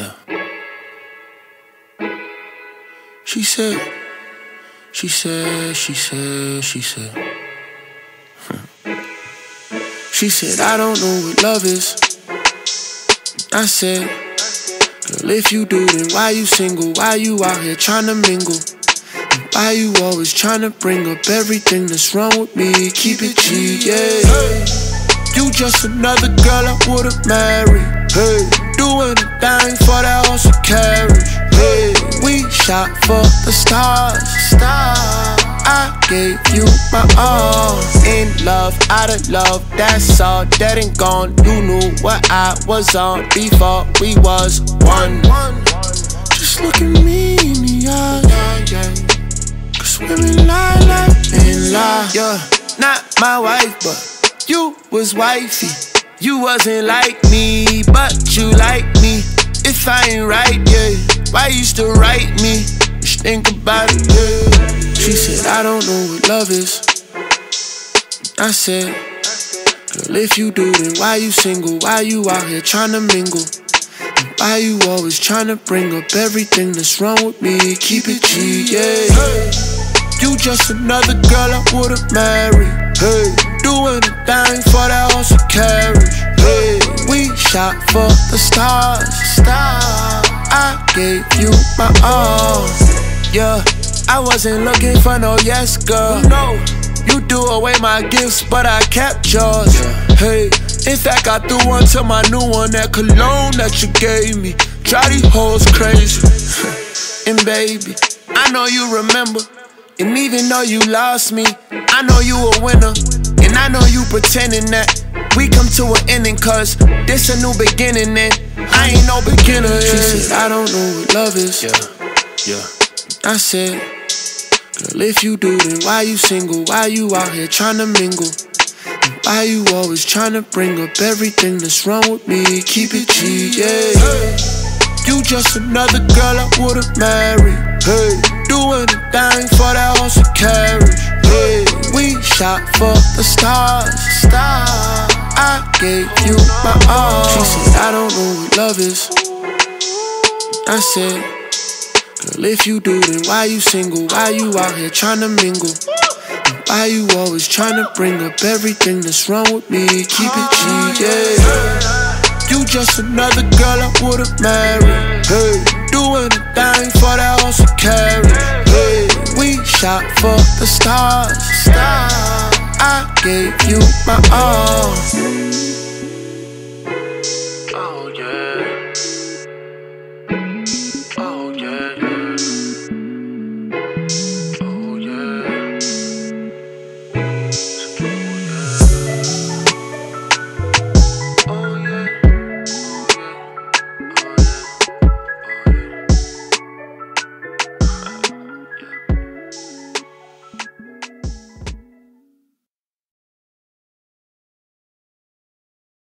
Yeah. She said. She said, I don't know what love is. I said, girl, if you do, then why you single? Why you out here tryna mingle? And why you always tryna bring up everything that's wrong with me? Keep it G, yeah. You just another girl I would've married. Hey. Do anything for that horse and carriage. Hey, we shot for the stars. I gave you my all. In love, out of love, that's all. Dead and gone. You knew what I was on before we was one. Just look at me in the eye. Cause women lie like men lie. Yeah, not my wife, but you was wifey. You wasn't like me, but you like me. If I ain't right, yeah, why you still write me? Just think about it, yeah. She said, I don't know what love is. I said, girl, if you do, then why you single? Why you out here tryna mingle? And why you always tryna bring up everything that's wrong with me? Keep it G, yeah. You just another girl I would've married, hey. Do anything for that horse and carriage. Hey, we shot for the stars. I gave you my all. Yeah, I wasn't looking for no yes, girl. No, you threw away my gifts, but I kept yours. Hey, in fact, I threw one to my new one, that cologne that you gave me. Drive these hoes crazy. And baby, I know you remember. And even though you lost me, I know you a winner. And I know you pretending that we come to an ending, cause this a new beginning and I ain't no beginner. She said, I don't know what love is. Yeah. I said, girl, if you do, then why you single? Why you out here tryna mingle? And why you always tryna bring up everything that's wrong with me? Keep it G, yeah. Hey. You just another girl I would've married. Hey. Do anything for that horse and carriage. Hey. We shot for the stars. I gave you my all. She said, I don't know what love is. I said, girl, if you do, then why you single? Why you out here tryna mingle? And why you always tryna bring up everything that's wrong with me? Keep it G, yeah. You just another girl I would've married. Hey, do anything for that horse and carriage. Hey, we shot for the stars. I gave you my all.